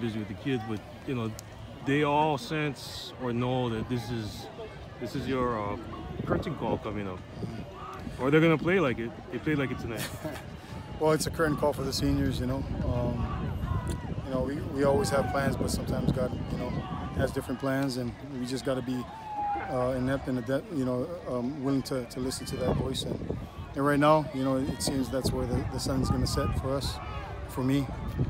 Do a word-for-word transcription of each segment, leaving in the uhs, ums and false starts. busy with the kids, but you know, they all sense or know that this is this is your uh, curtain call coming up, or they're gonna play like it. They played like it tonight. Well, it's a curtain call for the seniors, you know. Um, you know, we, we always have plans, but sometimes God, you know, has different plans, and we just got to be uh, inept and adept, you know, um, willing to, to listen to that voice. And, and right now, you know, it seems that's where the, the sun's going to set for us, for me.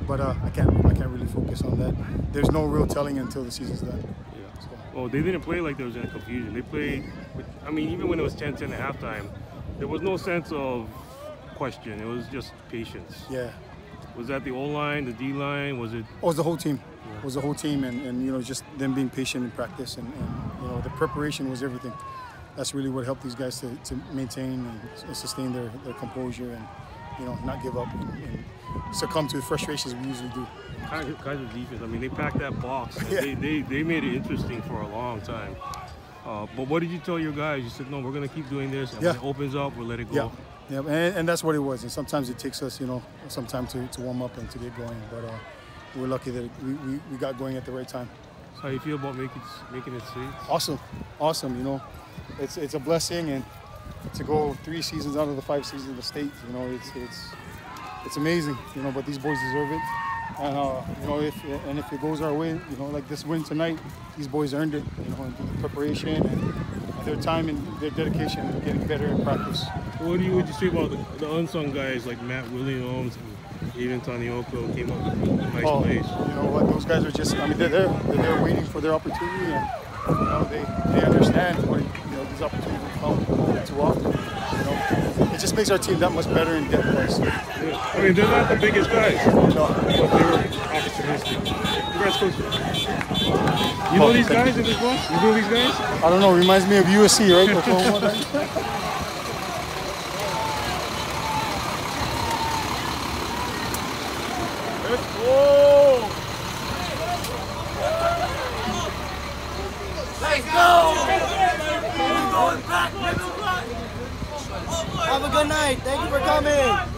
But uh, I can't, I can't really focus on that. There's no real telling until the season's done. Yeah. So. Well, they didn't play like there was any confusion. They played, with, I mean, even when it was ten ten at halftime, there was no sense of question. It was just patience. Yeah. Was that the O-line, the D-line? Was it? Oh, it was the whole team. Yeah. It was the whole team, and, and you know, just them being patient in practice, and, and you know, the preparation was everything. That's really what helped these guys to, to maintain and sustain their, their composure, and you know, not give up and, and succumb to the frustrations we usually do. Kaiser, Kaiser's defense. I mean, they packed that box. And yeah. they, they they made it interesting for a long time. Uh, but what did you tell your guys? You said, no, we're gonna keep doing this, and yeah. when it opens up, we'll let it go. Yeah. Yeah, and, and that's what it was. And sometimes it takes us, you know, some time to, to warm up and to get going. But uh, we're lucky that we, we, we got going at the right time. So how you feel about making making it safe? Awesome, awesome. You know, it's it's a blessing, and to go three seasons out of the five seasons of the state, you know, it's it's it's amazing. You know, but these boys deserve it. And uh, you know, if and if it goes our way, you know, like this win tonight, these boys earned it. You know, and through the preparation and their time and their dedication and getting better in practice. What do you, would you say about the, the unsung guys like Matt Williams and Aiden Tanioko came up with nice oh, plays? You know what, those guys are just, I mean, they're there. They're there waiting for their opportunity, and you know, they, they understand what, you know, these opportunities come too often. You know, it just makes our team that much better in depth. Yeah. I mean, they're not the biggest guys. No. But they were opportunistic. You know these guys in this one? You know these guys? I don't know. Reminds me of U S C, right? Let's go! Let's go! We're going back. Have a good night. Thank you for coming.